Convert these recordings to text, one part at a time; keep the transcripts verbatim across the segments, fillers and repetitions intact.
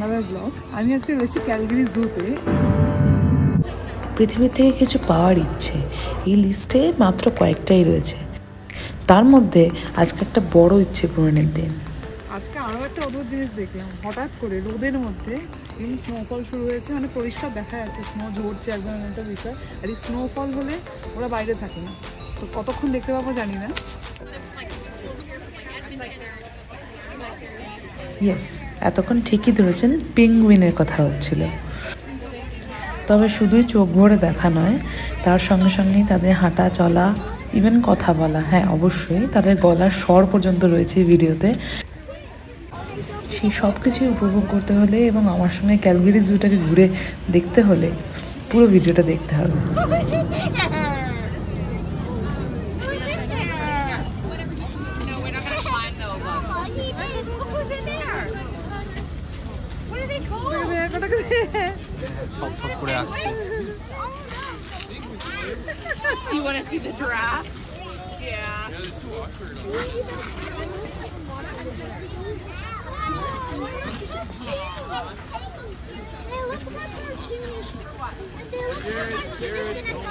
another vlog. আমি আজকে রয়েছি ক্যালগারি জুতে। পৃথিবীর থেকে কিছু পাওয়ার ইচ্ছে এই লিস্টে মাত্র কয়েকটাই রয়েছে, তার মধ্যে আজকে একটা বড় ইচ্ছে পূরণের দিন। আজকে আরও একটা অদ্ভুত জিনিস দেখলাম, হঠাৎ করে রোদের মধ্যে এমনি স্নোফল শুরু হয়েছে, মানে পরিষ্কার দেখা যাচ্ছে স্নো ঝরছে একদম একটা বিষয়। আর এই স্নোফল হলে ওরা বাইরে থাকে না, তো কতক্ষণ দেখতে পাবো জানি না। ইয়েস, এতক্ষণ ঠিকই ধরেছেন, পেঙ্গুইনের কথা হচ্ছিল। তবে শুধুই চোখ ভরে দেখা নয়, তার সঙ্গে সঙ্গেই তাদের হাঁটা চলা, ইভেন কথা বলা, হ্যাঁ অবশ্যই তাদের গলার স্বর পর্যন্ত রয়েছে ভিডিওতে। সেই সব কিছুই উপভোগ করতে হলে এবং আমার সঙ্গে ক্যালগারি জুটাকে ঘুরে দেখতে হলে পুরো ভিডিওটা দেখতে হবে। You want to see the giraffe? Yeah. Yeah, it's too awkward. Dere dere dere dere.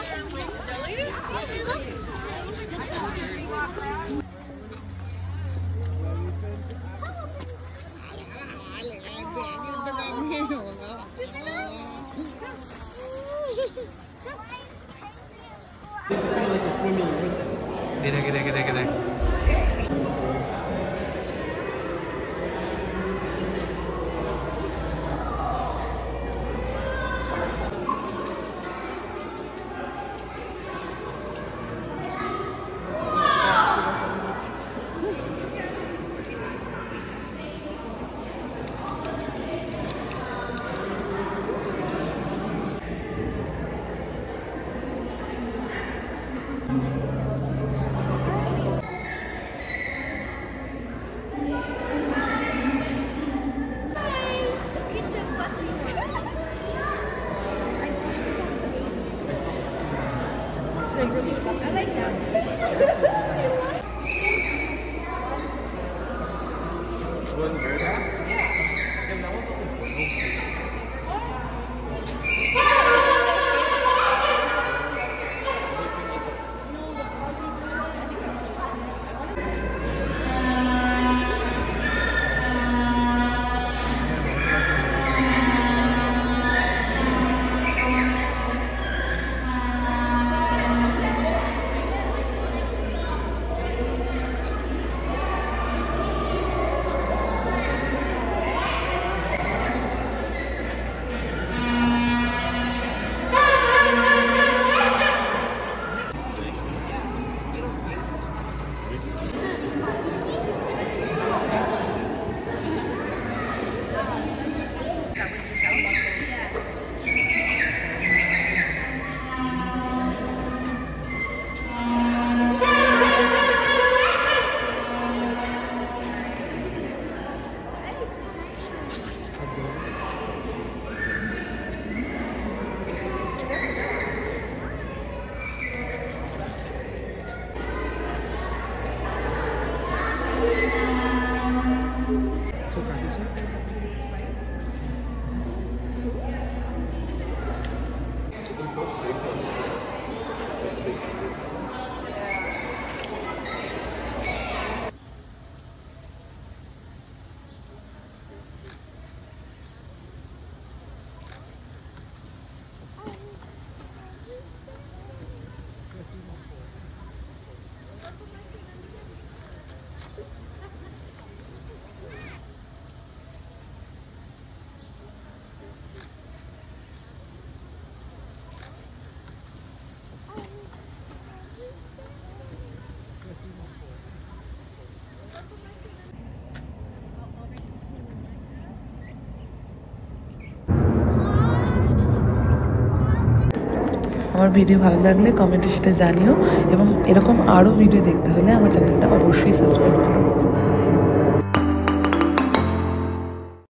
আমার ভিডিও ভালো লাগলে কমেন্টে সেটা জানিও এবং এরকম আরও ভিডিও দেখতে হলে আমার চ্যানেলটা অবশ্যই সাবস্ক্রাইব করো।